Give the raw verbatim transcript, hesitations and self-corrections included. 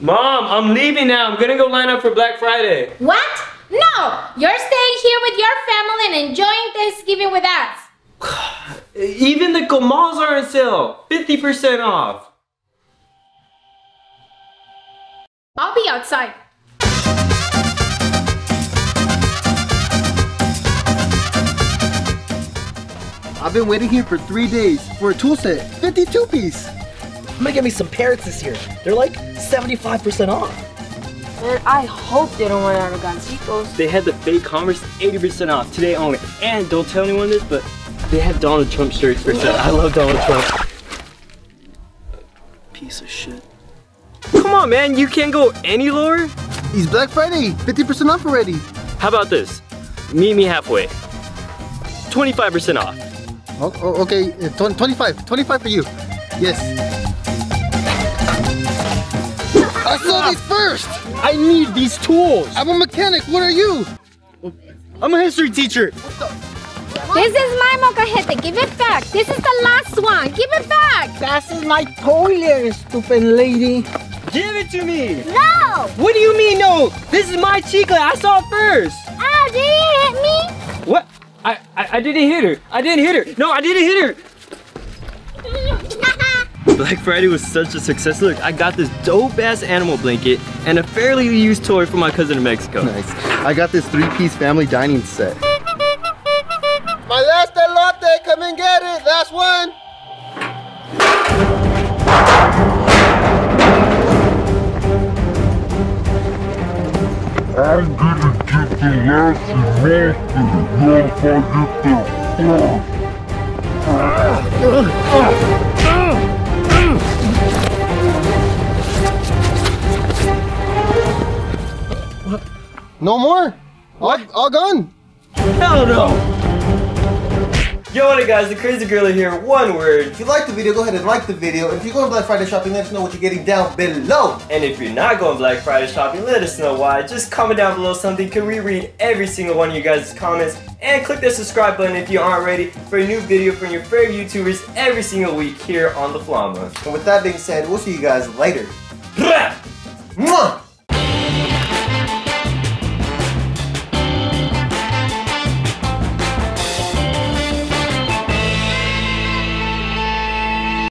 Mom, I'm leaving now. I'm gonna go line up for Black Friday. What? No, you're staying here with your family and enjoying Thanksgiving with us. Even the Kamals are on sale, fifty percent off. I'll be outside. I've been waiting here for three days for a tool set, fifty-two piece. I'm gonna get me some parrots this year. They're like seventy-five percent off. Man, I hope they don't run out of gansitos. They had the fake Converse eighty percent off today only. And don't tell anyone this, but they had Donald Trump shirts for sale. I love Donald Trump. Piece of shit. Come on, man, you can't go any lower. It's Black Friday, fifty percent off already. How about this? Meet me halfway. twenty-five percent off. Oh, oh, okay, twenty-five, twenty-five for you. Yes. I saw these first! I need these tools! I'm a mechanic, what are you? I'm a history teacher! What the? What? This is my mocajete, give it back! This is the last one, give it back! This is my toilet, stupid lady! Give it to me! No! What do you mean no? This is my chicle, I saw it first! Oh, did you hit me? What? I, I, I didn't hit her, I didn't hit her! No, I didn't hit her! Black Friday was such a success. Look, I got this dope-ass animal blanket and a fairly used toy for my cousin in Mexico. Nice. I got this three-piece family dining set. My last elote, come and get it. Last one. I'm gonna get the last elote. No more? What? All, all gone? Hell no! Yo, what up guys, the Crazy Gorilla here, one word. If you like the video, go ahead and like the video. If you're going Black Friday shopping, let us know what you're getting down below. And if you're not going Black Friday shopping, let us know why. Just comment down below something. Can we read every single one of you guys' comments? And click that subscribe button if you aren't ready for a new video from your favorite YouTubers every single week here on the Flama. And with that being said, we'll see you guys later.